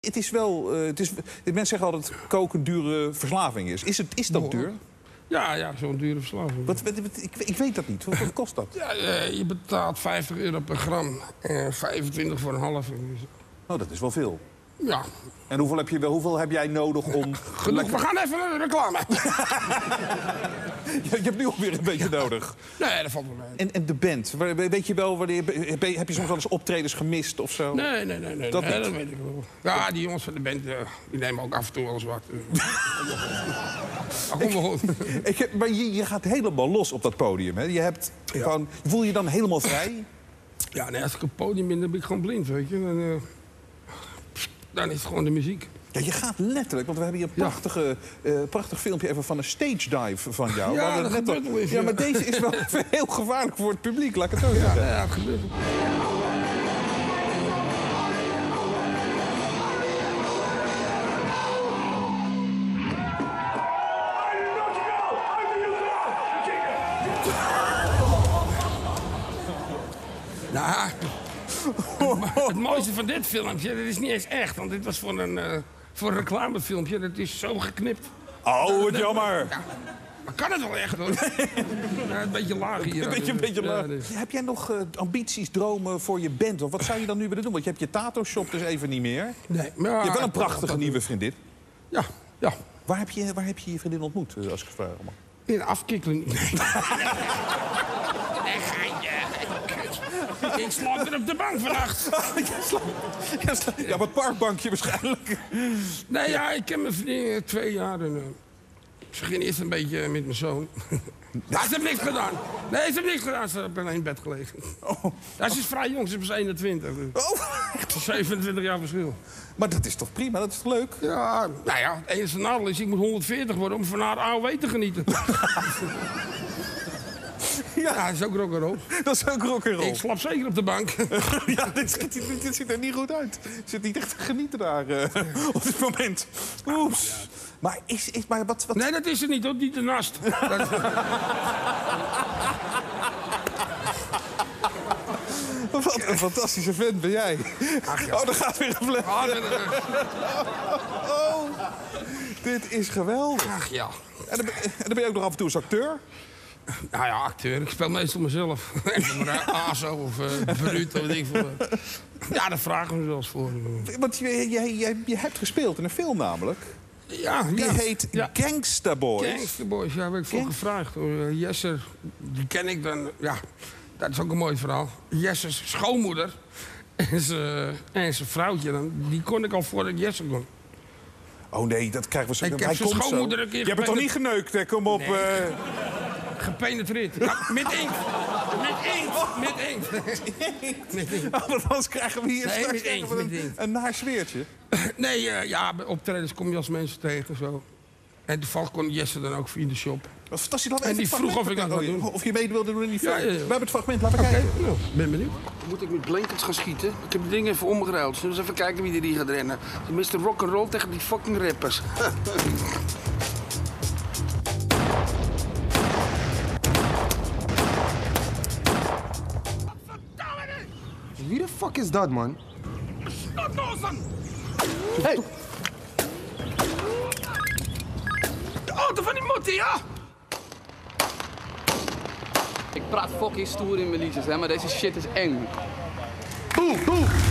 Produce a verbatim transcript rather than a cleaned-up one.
Het is wel, uh, het is, mensen zeggen altijd dat koken dure verslaving is. Is, het, is dat oh. duur? Ja, ja zo'n dure verslaving. Wat, wat, wat, ik, ik weet dat niet. Wat, wat kost dat? Ja, je betaalt vijftig euro per gram en eh, vijfentwintig voor een halve. Nou, dat is wel veel. Ja. En hoeveel heb, je, hoeveel heb jij nodig om... Ja, genoeg, lekker... we gaan even naar de reclame. je, je hebt nu ook weer een beetje ja. nodig. Nee, dat valt wel mee. En, en de band, weet je wel, wanneer, heb je soms wel eens optredens gemist of zo? Nee, nee, nee. nee, dat, nee dat weet ik wel. Ja, die jongens van de band, die nemen ook af en toe wel eens wat. ik, ik, maar je, je gaat helemaal los op dat podium, hè? Je hebt ja. gewoon, voel je dan helemaal vrij? Ja, nee, als ik op het podium ben, dan ben ik gewoon blind, weet je. Dan, uh... Dan is het gewoon de muziek. Ja, je gaat letterlijk, want we hebben hier een prachtige, ja. uh, prachtig filmpje even van een stage dive van jou. Ja, dat gebeurt wel eens, ja, ja, maar deze is wel heel gevaarlijk voor het publiek, laat ik het ook ja, zeggen. Ja, dat gebeurt wel. Nou... Maar het mooiste van dit filmpje, dat is niet eens echt, want dit was voor een, uh, voor een reclamefilmpje. Dat is zo geknipt. Oh, wat jammer. Ja, maar kan het wel echt, hoor. Ja, een beetje laag hier. Een beetje, een beetje laag. Ja, dus. Heb jij nog uh, ambities, dromen voor je band? Of wat zou je dan nu willen doen? Want je hebt je tato-shop dus even niet meer. Nee, maar, je hebt wel een prachtige nieuwe vriendin. Ja, ja. Waar heb je waar heb je, je vriendin ontmoet, als ik het vraag? In afkikkelen. Ik slaap er op de bank vannacht. Ja, op het parkbankje waarschijnlijk. Nee, ja, ik ken mijn vriendin twee jaar. En, uh, ze ging eerst een beetje met mijn zoon. Maar ze heeft niks gedaan. Nee, ze heeft niks gedaan. Ze heeft alleen in bed gelegen. Oh. Ja, ze is vrij jong, ze is eenentwintig. Dus. Oh. zevenentwintig jaar verschil. Maar dat is toch prima, dat is toch leuk? Ja, nou ja, het enige nadeel is, ik moet honderdveertig worden om van haar A O W te genieten. Ja. ja, dat is ook rock'n'roll. Dat is ook rock'n'roll. Ik slap zeker op de bank. ja, dit, dit, dit ziet er niet goed uit. Je zit niet echt te genieten daar uh, op dit moment. Oeps. Maar is, is maar wat, wat... Nee, dat is het niet, hoor. Niet de nast. dat... Wat een fantastische vent ben jij. Ach, ja. Oh, daar gaat weer een vlek. Oh, nee, nee, nee. oh, dit is geweldig. Ach ja. En dan, en dan ben je ook nog af en toe als acteur. Nou ja, acteur. Ik speel meestal mezelf. Azo of uh, Brut of ding voor. Ja, daar vragen we me wel eens voor. Want je, je, je, je hebt gespeeld in een film namelijk. Ja, Die ja. heet ja. Gangsta Boys. Gangsta Boys, ja, daar ben ik voor gevraagd. Uh, Jesser, die ken ik dan. Ja, dat is ook een mooi verhaal. Jessers schoonmoeder en zijn vrouwtje, dan, die kon ik al voordat Jesser kon. Oh nee, dat krijgen we zo. Ik heb zijn schoonmoeder zo. Een keer Je hebt het toch niet geneukt, hè? Kom op. Nee. Uh... Gepenetreerd. Ja, met inkt. Met inkt. Met inkt. Met inkt. Oh, anders krijgen we hier nee, straks inkt, een, een naar sfeertje. Nee, uh, ja, bij optredens kom je als mensen tegen. Zo. En toevallig kon Jesse dan ook in de shop. Fantastisch. Laat en die vroeg of ik dat wilde doen. Of je mee wilde doen in die film. Ja, ja, ja. We hebben het fragment. Laten we okay. kijken. Nou, ben benieuwd. Moet ik met blankets gaan schieten? Ik heb de dingen even omgeruild. Zullen we eens even kijken wie er die gaat rennen? De mister Rock'n'Roll tegen die fucking rappers. Wie de fuck is dat, man? Hey! De auto van die motie, ja! Ik praat fucking stoer in mijn liedjes, hè, maar deze shit is eng. Boe, boe!